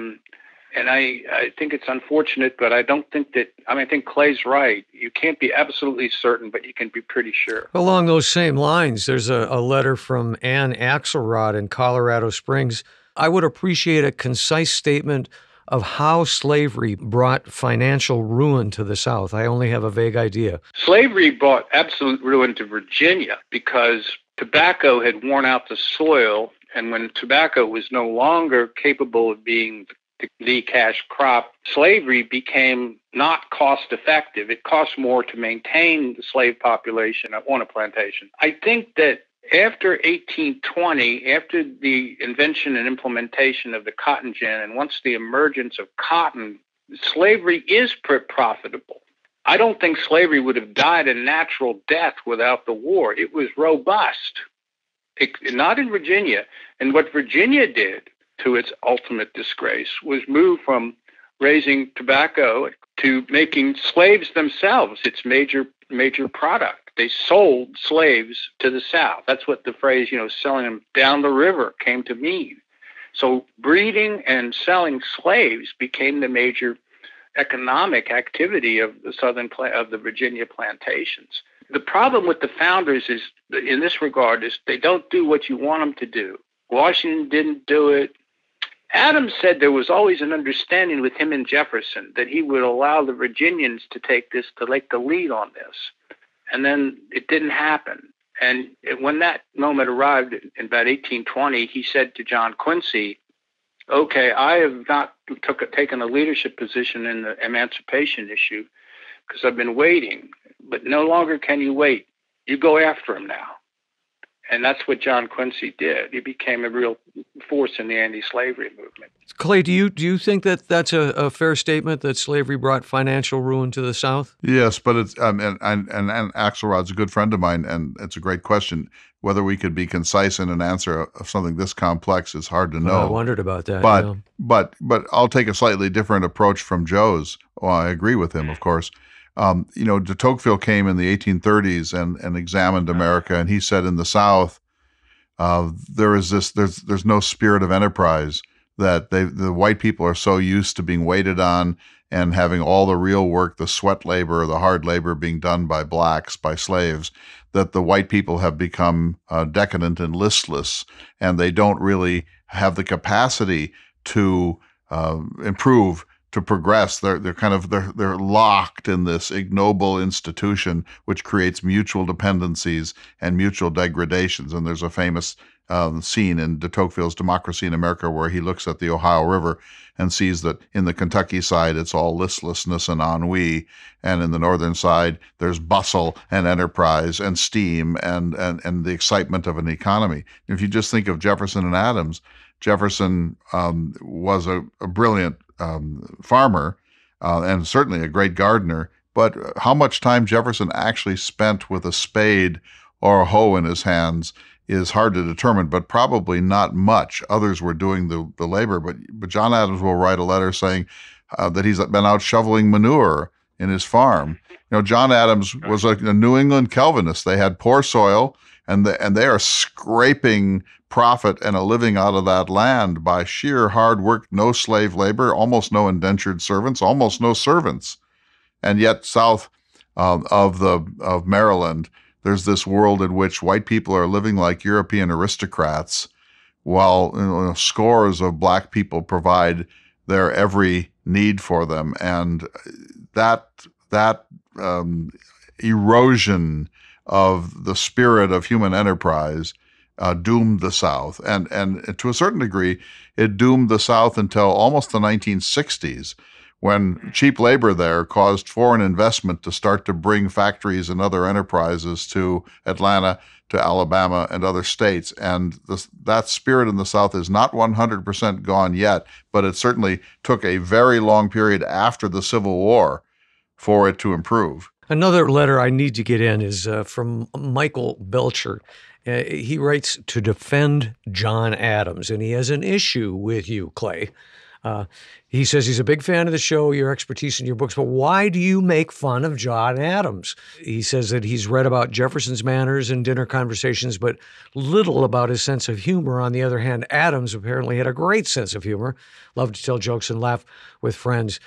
and I, I think it's unfortunate, but I don't think that, I mean, I think Clay's right. You can't be absolutely certain, but you can be pretty sure. Along those same lines, there's a, a letter from Ann Axelrod in Colorado Springs. I would appreciate a concise statement of how slavery brought financial ruin to the South. I only have a vague idea. Slavery brought absolute ruin to Virginia because tobacco had worn out the soil, and when tobacco was no longer capable of being the cash crop, slavery became not cost effective. It cost more to maintain the slave population on a plantation. I think that after eighteen twenty, after the invention and implementation of the cotton gin, and once the emergence of cotton, slavery is profitable. I don't think slavery would have died a natural death without the war. It was robust, it, not in Virginia. And what Virginia did, to its ultimate disgrace, was move from raising tobacco to making slaves themselves its major major product. They sold slaves to the South. That's what the phrase, you know, selling them down the river came to mean. So breeding and selling slaves became the major economic activity of the Southern, of the Virginia plantations. The problem with the founders is, in this regard, is they don't do what you want them to do. Washington didn't do it. Adams said there was always an understanding with him and Jefferson that he would allow the Virginians to take this, to take the lead on this. And then it didn't happen. And when that moment arrived in about eighteen twenty, he said to John Quincy, okay, I have not took a, taken a leadership position in the emancipation issue because I've been waiting, but no longer can you wait. You go after him now. And that's what John Quincy did. He became a real force in the anti-slavery movement. Clay, do you do you think that that's a, a fair statement, that slavery brought financial ruin to the South? Yes, but it's um, and and and, and Axelrod's a good friend of mine, and it's a great question. Whether we could be concise in an answer of something this complex is hard to know. Well, I wondered about that. But yeah. but but I'll take a slightly different approach from Joe's. Well, I agree with him, of course. Um, you know, de Tocqueville came in the eighteen thirties and, and examined America, and he said in the South, uh, there is this there's there's no spirit of enterprise, that they the white people are so used to being waited on and having all the real work, the sweat labor, the hard labor being done by blacks, by slaves, that the white people have become uh, decadent and listless, and they don't really have the capacity to uh, improve. To progress, they're they're kind of they're they're locked in this ignoble institution, which creates mutual dependencies and mutual degradations. And there's a famous um, scene in de Tocqueville's Democracy in America where he looks at the Ohio River and sees that in the Kentucky side it's all listlessness and ennui, and in the northern side there's bustle and enterprise and steam and and and the excitement of an economy. If you just think of Jefferson and Adams, Jefferson um, was a, a brilliant. Um, farmer, uh, and certainly a great gardener, but how much time Jefferson actually spent with a spade or a hoe in his hands is hard to determine, but probably not much. Others were doing the, the labor, but, but John Adams will write a letter saying uh, that he's been out shoveling manure in his farm. You know, John Adams was a, a New England Calvinist. They had poor soil, and the, and they are scraping profit and a living out of that land by sheer hard work, no slave labor, almost no indentured servants, almost no servants. And yet south um, of the of Maryland, there's this world in which white people are living like European aristocrats, while you know, scores of black people provide their every need for them. And that, that um, erosion of the spirit of human enterprise uh, doomed the South. And, and to a certain degree, it doomed the South until almost the nineteen sixties, when cheap labor there caused foreign investment to start to bring factories and other enterprises to Atlanta, to Alabama, and other states. And this, that spirit in the South is not one hundred percent gone yet, but it certainly took a very long period after the Civil War for it to improve. Another letter I need to get in is uh, from Michael Belcher. Uh, he writes to defend John Adams, and he has an issue with you, Clay. Uh, he says he's a big fan of the show, your expertise in your books, but why do you make fun of John Adams? He says that he's read about Jefferson's manners in dinner conversations, but little about his sense of humor. On the other hand, Adams apparently had a great sense of humor, loved to tell jokes and laugh with friends.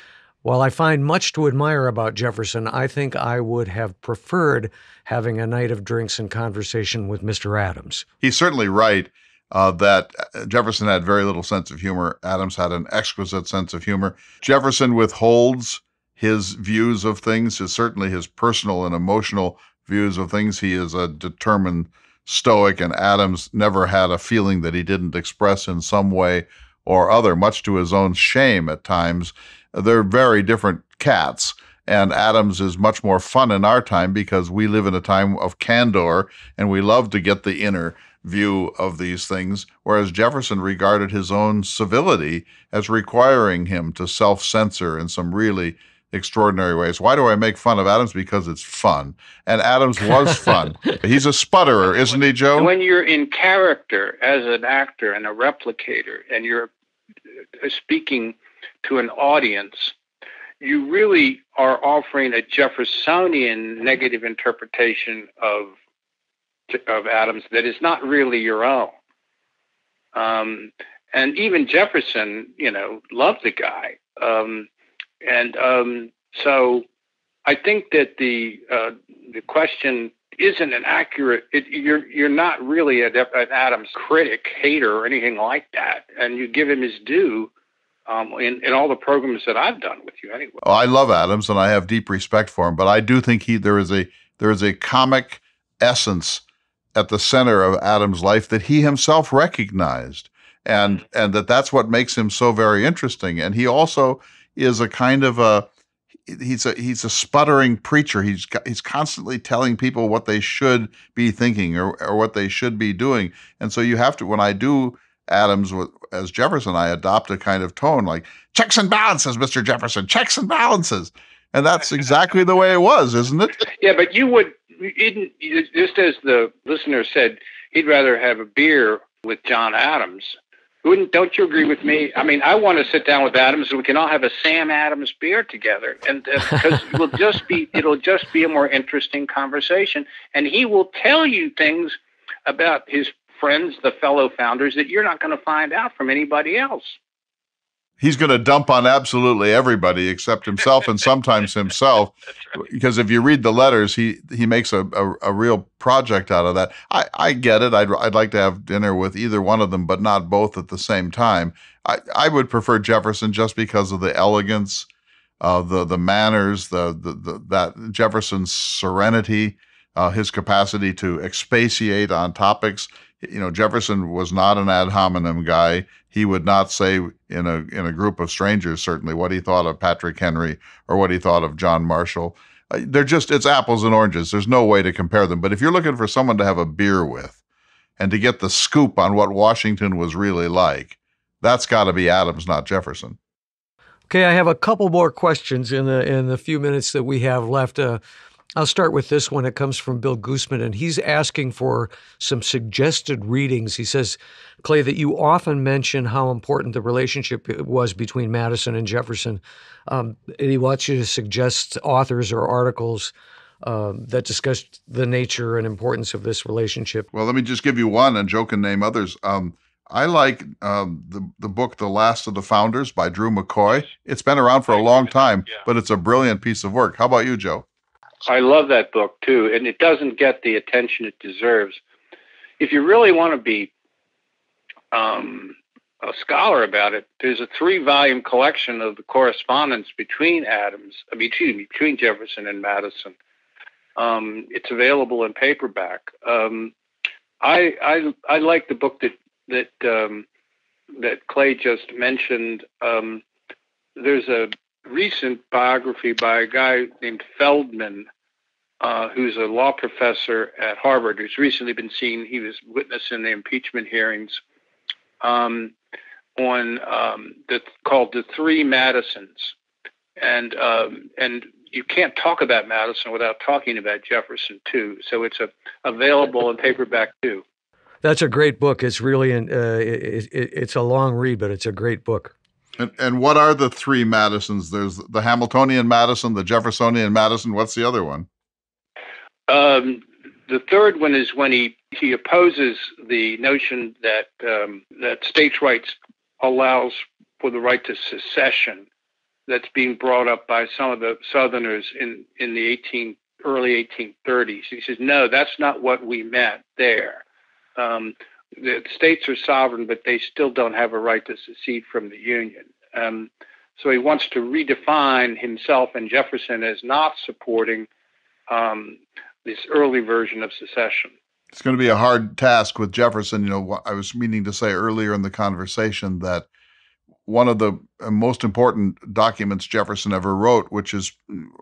While I find much to admire about Jefferson, I think I would have preferred having a night of drinks and conversation with Mister Adams. He's certainly right uh, that Jefferson had very little sense of humor. Adams had an exquisite sense of humor. Jefferson withholds his views of things, his, certainly his personal and emotional views of things. He is a determined stoic, and Adams never had a feeling that he didn't express in some way or other, much to his own shame at times. They're very different cats, and Adams is much more fun in our time because we live in a time of candor, and we love to get the inner view of these things, whereas Jefferson regarded his own civility as requiring him to self-censor in some really extraordinary ways. Why do I make fun of Adams? Because it's fun. And Adams was fun. He's a sputterer, isn't he, Joe? When you're in character as an actor and a replicator, and you're speaking to an audience, you really are offering a Jeffersonian negative interpretation of of Adams that is not really your own. Um, and even Jefferson, you know, loved the guy. Um, and um, so I think that the uh, the question isn't an accurate. It, you're you're not really a, an Adams critic, hater, or anything like that. And you give him his due. Um, in, in all the programs that I've done with you, anyway. Oh, I love Adams, and I have deep respect for him, but I do think he there is a there is a comic essence at the center of Adams' life that he himself recognized, and and that that's what makes him so very interesting. And he also is a kind of a he's a he's a sputtering preacher. He's he's constantly telling people what they should be thinking or or what they should be doing. And so you have to. When I do Adams with, as Jefferson, I adopt a kind of tone like checks and balances, Mister Jefferson, checks and balances, and that's exactly the way it was, isn't it? Yeah, but you would just as the listener said, he'd rather have a beer with John Adams. Wouldn't, don't you agree with me? I mean, I want to sit down with Adams, and we can all have a Sam Adams beer together, and uh, because it will just be, it'll just be a more interesting conversation, and he will tell you things about his friends, the fellow founders, that you're not going to find out from anybody else. He's going to dump on absolutely everybody except himself, and sometimes himself, right. Because if you read the letters, he he makes a, a, a real project out of that. I, I get it. I'd, I'd like to have dinner with either one of them, but not both at the same time. I, I would prefer Jefferson just because of the elegance, uh, the the manners, the, the, the that Jefferson's serenity, uh, his capacity to expatiate on topics. You know, Jefferson was not an ad hominem guy. He would not say in a in a group of strangers, certainly, what he thought of Patrick Henry or what he thought of John Marshall. They're just, it's apples and oranges. There's no way to compare them. But if you're looking for someone to have a beer with and to get the scoop on what Washington was really like, that's got to be Adams, not Jefferson. Okay, I have a couple more questions in the, in the few minutes that we have left. Uh, I'll start with this one. It comes from Bill Gooseman, and he's asking for some suggested readings. He says, Clay, that you often mention how important the relationship was between Madison and Jefferson, um, and he wants you to suggest authors or articles uh, that discuss the nature and importance of this relationship. Well, let me just give you one, and Joe can name others. Um, I like um, the, the book, The Last of the Founders by Drew McCoy. It's been around for a long time, but it's a brilliant piece of work. How about you, Joe? I love that book, too, and it doesn't get the attention it deserves. If you really want to be um, a scholar about it, there's a three-volume collection of the correspondence between Adams, I mean, excuse me, between Jefferson and Madison. Um, it's available in paperback. Um, I, I I like the book that that um, that Clay just mentioned. Um, there's a recent biography by a guy named Feldman, uh, who's a law professor at Harvard, who's recently been seen. He was witness in the impeachment hearings um, on um, the, called The Three Madisons, and um, and you can't talk about Madison without talking about Jefferson too. So it's a, available in paperback too. That's a great book. It's really an, uh, it, it, it's a long read, but it's a great book. And, and what are the three Madisons? There's the Hamiltonian Madison, the Jeffersonian Madison. What's the other one? Um, the third one is when he, he opposes the notion that um, that states' rights allows for the right to secession that's being brought up by some of the Southerners in, in the eighteen, early eighteen thirties. He says, no, that's not what we meant there. Um The states are sovereign, but they still don't have a right to secede from the Union. Um, so he wants to redefine himself and Jefferson as not supporting um, this early version of secession. It's going to be a hard task with Jefferson. You know, I was meaning to say earlier in the conversation that one of the most important documents Jefferson ever wrote, which is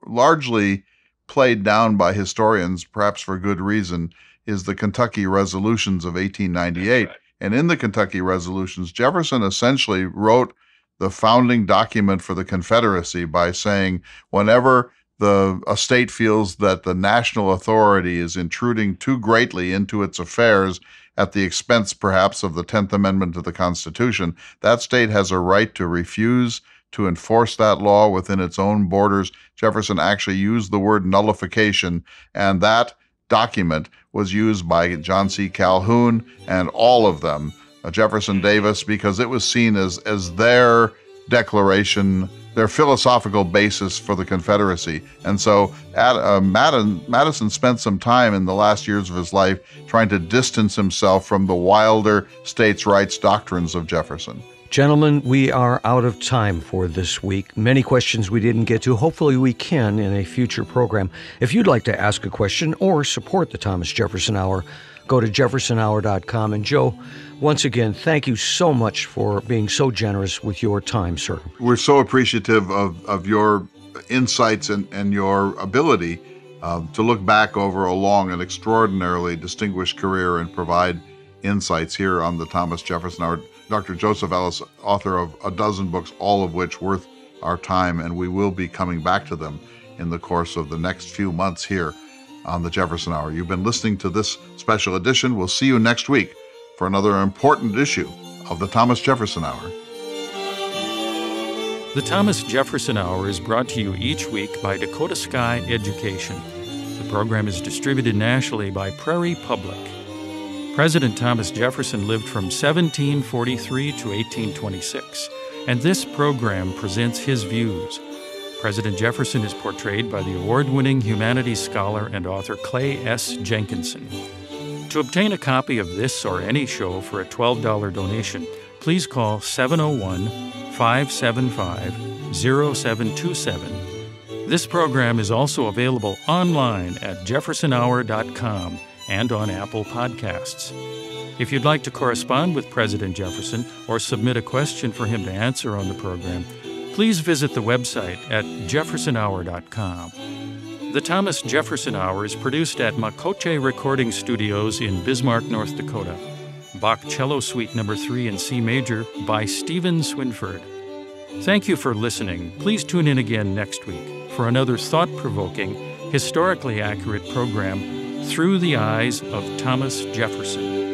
largely played down by historians, perhaps for good reason, is the Kentucky Resolutions of eighteen ninety-eight. Right. And in the Kentucky Resolutions, Jefferson essentially wrote the founding document for the Confederacy by saying, whenever the a state feels that the national authority is intruding too greatly into its affairs at the expense, perhaps, of the tenth Amendment to the Constitution, that state has a right to refuse to enforce that law within its own borders. Jefferson actually used the word nullification, and that document was used by John C. Calhoun and all of them, uh, Jefferson Davis, because it was seen as, as their declaration, their philosophical basis for the Confederacy. And so at, uh, Madden, Madison spent some time in the last years of his life trying to distance himself from the wilder states' rights doctrines of Jefferson. Gentlemen, we are out of time for this week. Many questions we didn't get to. Hopefully we can in a future program. If you'd like to ask a question or support the Thomas Jefferson Hour, go to jefferson hour dot com. And Joe, once again, thank you so much for being so generous with your time, sir. We're so appreciative of, of your insights and, and your ability uh, to look back over a long and extraordinarily distinguished career and provide insights here on the Thomas Jefferson Hour. Doctor Joseph Ellis, author of a dozen books, all of which worth our time, and we will be coming back to them in the course of the next few months here on the Jefferson Hour. You've been listening to this special edition. We'll see you next week for another important issue of the Thomas Jefferson Hour. The Thomas Jefferson Hour is brought to you each week by Dakota Sky Education. The program is distributed nationally by Prairie Public. President Thomas Jefferson lived from seventeen forty-three to eighteen twenty-six, and this program presents his views. President Jefferson is portrayed by the award-winning humanities scholar and author Clay S. Jenkinson. To obtain a copy of this or any show for a twelve dollar donation, please call seven oh one, five seven five, oh seven two seven. This program is also available online at jefferson hour dot com and on Apple Podcasts. If you'd like to correspond with President Jefferson or submit a question for him to answer on the program, please visit the website at jefferson hour dot com. The Thomas Jefferson Hour is produced at Makoche Recording Studios in Bismarck, North Dakota. Bach Cello Suite number three in C Major by Stephen Swinford. Thank you for listening. Please tune in again next week for another thought-provoking, historically accurate program, Through the Eyes of Thomas Jefferson.